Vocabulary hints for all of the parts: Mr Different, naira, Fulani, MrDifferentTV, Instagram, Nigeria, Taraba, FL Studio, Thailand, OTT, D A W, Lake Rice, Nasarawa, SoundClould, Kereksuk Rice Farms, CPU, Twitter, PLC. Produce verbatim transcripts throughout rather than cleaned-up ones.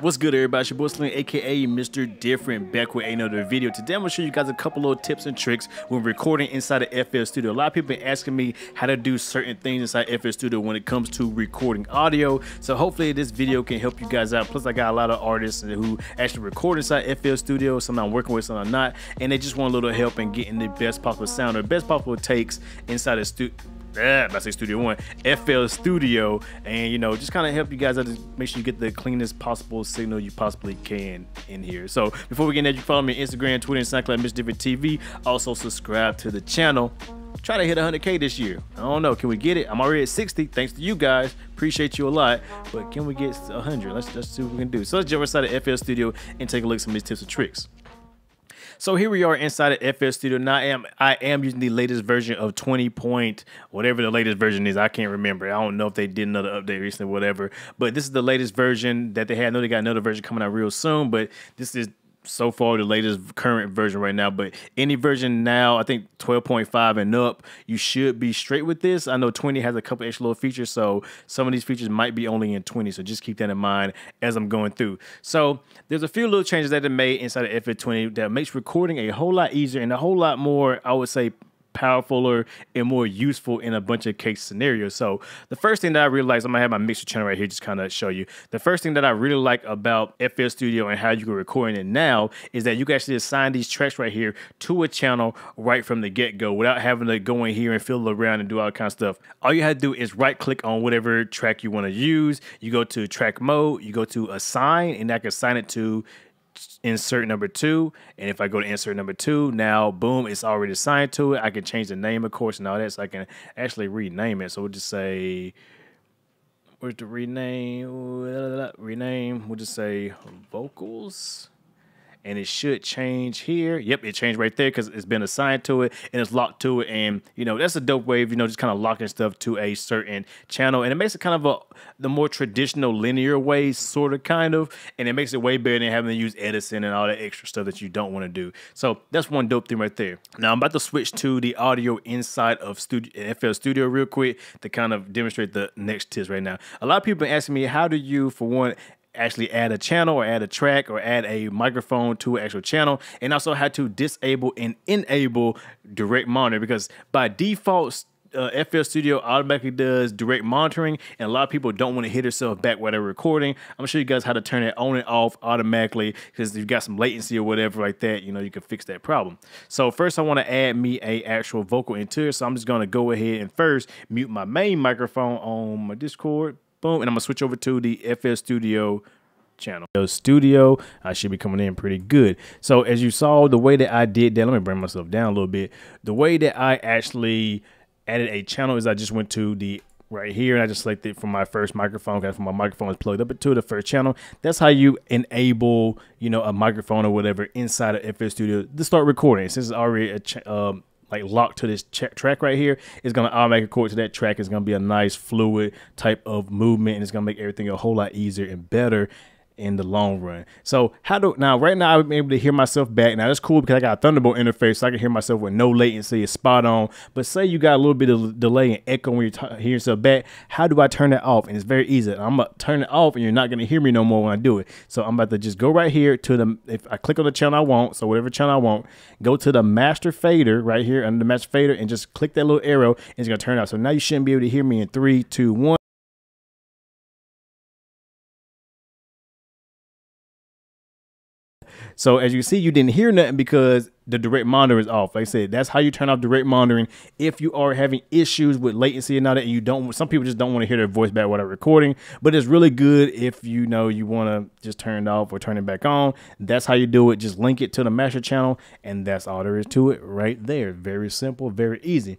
What's good, everybody? It's your boy Slim, aka Mister Different, back with another video. Today I'm gonna show you guys a couple little tips and tricks when recording inside of F L Studio. A lot of people been asking me how to do certain things inside F L Studio when it comes to recording audio. So hopefully this video can help you guys out. Plus I got a lot of artists who actually record inside F L Studio. Some I'm working with, some I'm not, and they just want a little help in getting the best possible sound or best possible takes inside of studio. Yeah, I say Studio One, F L Studio, and you know, just kind of help you guys out to make sure you get the cleanest possible signal you possibly can in here. So before we get into that, you follow me on Instagram, Twitter, and SoundCloud, Mister Different T V. Also subscribe to the channel. Try to hit one hundred K this year. I don't know, can we get it? I'm already at sixty. Thanks to you guys, appreciate you a lot. But can we get one hundred? Let's let's see what we can do. So let's jump inside of F L Studio and take a look at some of these tips and tricks. So here we are inside of F L Studio. Now I am I am using the latest version of twenty point whatever the latest version is. I can't remember. I don't know if they did another update recently, whatever. But this is the latest version that they had. I know they got another version coming out real soon, but this is so far the latest current version right now. But any version now, I think twelve point five and up, you should be straight with this. I know twenty has a couple extra little features, so some of these features might be only in twenty, so just keep that in mind as I'm going through. So there's a few little changes that they made inside of F L twenty that makes recording a whole lot easier and a whole lot more, I would say, powerfuler and more useful in a bunch of case scenarios. So the first thing that I realized, I'm gonna have my mixer channel right here just kind of show you. The first thing that I really like about F L Studio and how you can record in it now is that you can actually assign these tracks right here to a channel right from the get-go without having to go in here and fiddle around and do all kind of stuff. All you have to do is right click on whatever track you want to use. You go to track mode, you go to assign, and I can assign it to insert number two. And if I go to insert number two, now boom, it's already assigned to it. I can change the name, of course, and all that, so I can actually rename it. So we'll just say, where's the rename? Rename, we'll just say vocals. And it should change here. Yep, it changed right there because it's been assigned to it and it's locked to it. And you know, that's a dope way of, you know, just kind of locking stuff to a certain channel. And it makes it kind of a the more traditional linear way, sort of kind of, and it makes it way better than having to use Edison and all that extra stuff that you don't want to do. So that's one dope thing right there. Now I'm about to switch to the audio inside of Studio F L Studio real quick to kind of demonstrate the next tips right now. A lot of people are asking me, how do you, for one, actually add a channel or add a track or add a microphone to an actual channel, and also how to disable and enable direct monitor, because by default uh, F L Studio automatically does direct monitoring, and a lot of people don't want to hit yourself back while they're recording. I'm gonna show you guys how to turn it on and off automatically, because if you've got some latency or whatever like that, you know, you can fix that problem. So first I want to add me a actual vocal interior, so I'm just going to go ahead and first mute my main microphone on my Discord. Boom, and I'm gonna switch over to the F L Studio channel. F L Studio, I should be coming in pretty good. So as you saw, the way that I did that, let me bring myself down a little bit. The way that I actually added a channel is I just went to the right here and I just selected from my first microphone, because my microphone is plugged up to the first channel. That's how you enable, you know, a microphone or whatever inside of F L Studio to start recording. Since it's already a ch um, like locked to this track right here, it's gonna automatically record to that track. It's gonna be a nice fluid type of movement, and it's gonna make everything a whole lot easier and better in the long run. So how do now right now I'm able to hear myself back. Now that's cool because I got a Thunderbolt interface, so I can hear myself with no latency. It's spot on. But say you got a little bit of delay and echo when you're hearing yourself back, how do I turn that off? And it's very easy. I'm gonna turn it off and you're not gonna hear me no more when I do it. So I'm about to just go right here to the, if I click on the channel I want, so whatever channel I want, go to the master fader right here under the master fader and just click that little arrow, and it's gonna turn it off. So now you shouldn't be able to hear me in three, two, one. So as you can see, you didn't hear nothing because the direct monitor is off. Like I said, that's how you turn off direct monitoring if you are having issues with latency and all that. And you don't, some people just don't want to hear their voice back while they're recording, but it's really good if you know you want to just turn it off or turn it back on. That's how you do it. Just link it to the master channel, and that's all there is to it right there. Very simple, very easy.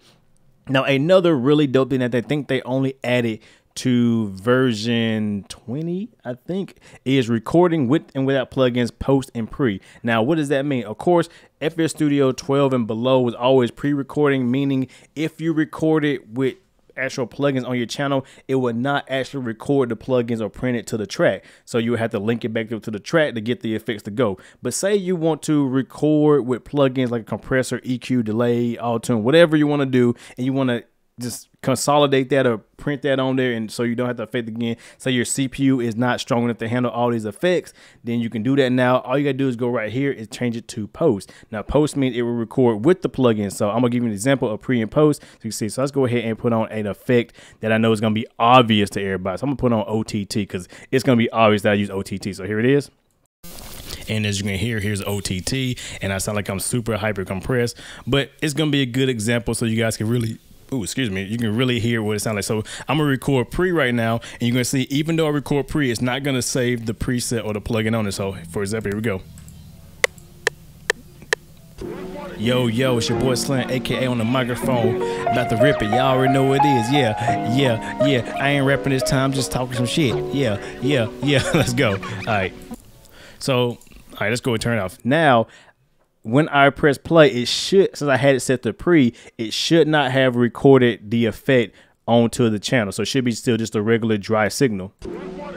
Now, another really dope thing that they think they only added to version twenty, I think, is recording with and without plugins, post and pre. Now, what does that mean? Of course, F L Studio twelve and below was always pre-recording, meaning if you record it with actual plugins on your channel, it would not actually record the plugins or print it to the track. So you would have to link it back up to the track to get the effects to go. But say you want to record with plugins like a compressor, E Q, delay, auto-tune, whatever you want to do, and you want to just consolidate that or print that on there, and so you don't have to affect again. Say your C P U is not strong enough to handle all these effects, then you can do that now. All you gotta do is go right here and change it to post. Now post means it will record with the plugin. So I'm gonna give you an example of pre and post. So you can see, so let's go ahead and put on an effect that I know is gonna be obvious to everybody. So I'm gonna put on O T T because it's gonna be obvious that I use O T T. So here it is. And as you can hear, here's O T T, and I sound like I'm super hyper compressed, but it's gonna be a good example so you guys can really, ooh, excuse me, you can really hear what it sounds like. So I'm gonna record pre right now, and you're gonna see, even though I record pre, it's not gonna save the preset or the plugin on it. So for example, here we go. Yo, yo, it's your boy Slant, A K A on the microphone, about to rip it. Y'all already know what it is. Yeah, yeah, yeah. I ain't rapping this time, just talking some shit. Yeah, yeah, yeah. Let's go. All right. So, all right, let's go and turn it off. Now, when I press play, it should, since I had it set to pre, it should not have recorded the effect onto the channel. So it should be still just a regular dry signal.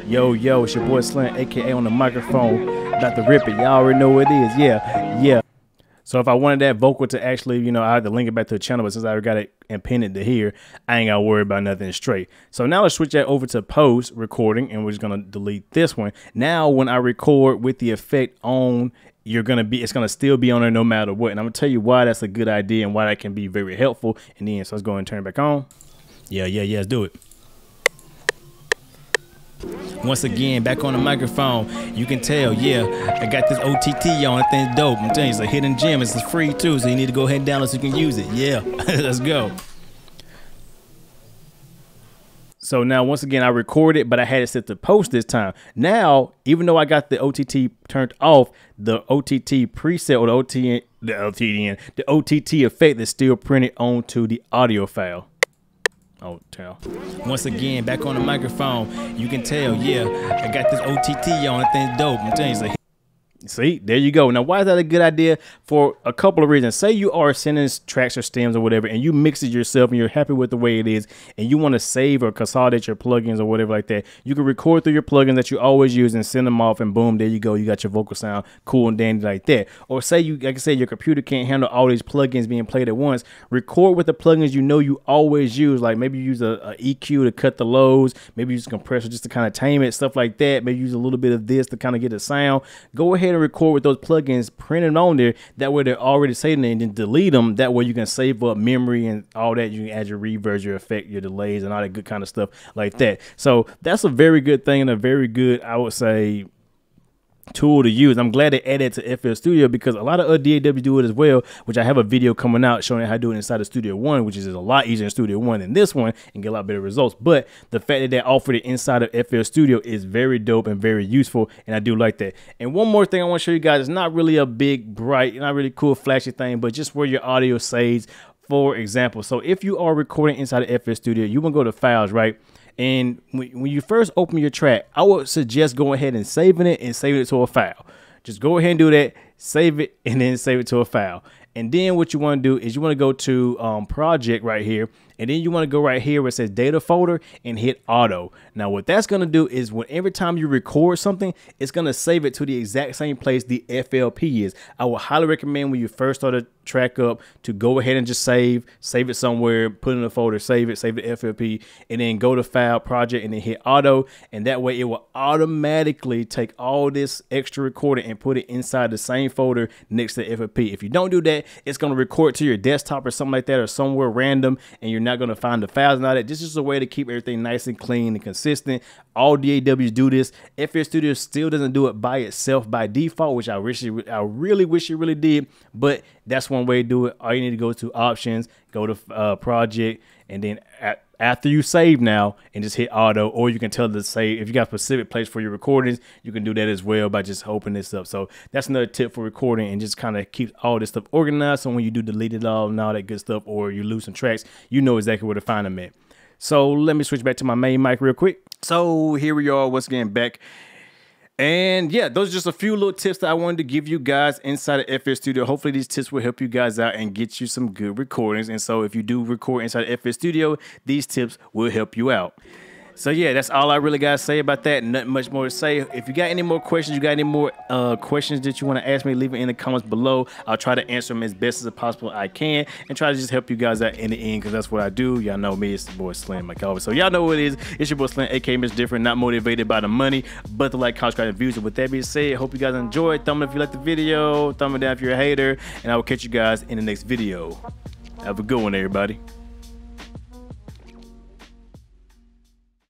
Yo, yo, it's your boy Slant, A K A on the microphone, about to rip it. Y'all already know what it is. Yeah, yeah. So if I wanted that vocal to actually, you know, I had to link it back to the channel, but since I already got it appended to here, I ain't got to worry about nothing straight. So now let's switch that over to post recording, and we're just going to delete this one. Now, when I record with the effect on, you're going to be, it's going to still be on there no matter what. And I'm going to tell you why that's a good idea and why that can be very helpful in the end. So let's go ahead and turn it back on. Yeah, yeah, yeah, let's do it. Once again, back on the microphone, you can tell, yeah, I got this O T T on, that thing's dope. I'm telling you, it's a hidden gem, it's free too, so you need to go ahead and download so you can use it. Yeah, let's go. So now, once again, I recorded, but I had it set to post this time. Now, even though I got the O T T turned off, the O T T preset or the O T N, the O T N, the O T T effect is still printed onto the audio file. Oh, tell. Once again, back on the microphone, you can tell, yeah, I got this O T T on, that thing's dope. I'm telling you, it's a see, there you go. Now, why is that a good idea? For a couple of reasons. Say you are sending tracks or stems or whatever, and you mix it yourself, and you're happy with the way it is, and you want to save or consolidate your plugins or whatever like that. You can record through your plugins that you always use and send them off, and boom, there you go. You got your vocal sound cool and dandy like that. Or say you, like I said, your computer can't handle all these plugins being played at once. Record with the plugins you know you always use. Like maybe you use a, a E Q to cut the lows. Maybe you use a compressor just to kind of tame it, stuff like that. Maybe use a little bit of this to kind of get the sound. Go ahead and record with those plugins, print it on there, that way they're already saved, and then delete them. That way you can save up memory and all that. You can add your reverbs, your effect, your delays, and all that good kind of stuff like that. So that's a very good thing and a very good, I would say, tool to use. I'm glad they added to F L Studio because a lot of other D A Ws do it as well, which I have a video coming out showing how to do it inside of Studio One, which is a lot easier in Studio One than this one and get a lot better results. But the fact that they offered it inside of F L Studio is very dope and very useful, and I do like that. And one more thing I want to show you guys, it's not really a big, bright, not really cool, flashy thing, but just where your audio saves, for example. So if you are recording inside of F L Studio, you want to go to files, right? And when you first open your track, I would suggest going ahead and saving it and saving it to a file. Just go ahead and do that, save it, and then save it to a file. And then what you want to do is you want to go to um, project right here. And then you want to go right here where it says data folder and hit auto. Now, what that's going to do is when every time you record something, it's going to save it to the exact same place the F L P is. I would highly recommend when you first start a track up to go ahead and just save, save it somewhere, put it in a folder, save it, save the F L P, and then go to file, project, and then hit auto. And that way it will automatically take all this extra recording and put it inside the same folder next to the F L P. If you don't do that, it's going to record to your desktop or something like that, or somewhere random, and you're not going to find the files and all that. This is a way to keep everything nice and clean and consistent. All D A Ws do this. F L Studio still doesn't do it by itself by default, which I wish it, I really wish it really did, but that's one way to do it. All you need to go to options, go to uh, project, and then at, after you save now and just hit auto, or you can tell to save. If you got a specific place for your recordings, you can do that as well by just opening this up. So that's another tip for recording, and just kind of keep all this stuff organized. So when you do delete it all and all that good stuff, or you lose some tracks, you know exactly where to find them at. So let me switch back to my main mic real quick. So here we are once again back. And yeah, those are just a few little tips that I wanted to give you guys inside of F L Studio. Hopefully these tips will help you guys out and get you some good recordings. And so if you do record inside of F L Studio, these tips will help you out. So yeah, that's all I really got to say about that. Nothing much more to say. If you got any more questions, you got any more uh, questions that you want to ask me, leave it in the comments below. I'll try to answer them as best as possible I can and try to just help you guys out in the end, because that's what I do. Y'all know me. It's the boy Slim, like always. So y'all know what it is. It's your boy Slim, aka Mister Different. Not motivated by the money, but the like, comment, subscribe, and views. And with that being said, hope you guys enjoyed. Thumb up if you liked the video. Thumb it down if you're a hater. And I will catch you guys in the next video. Have a good one, everybody.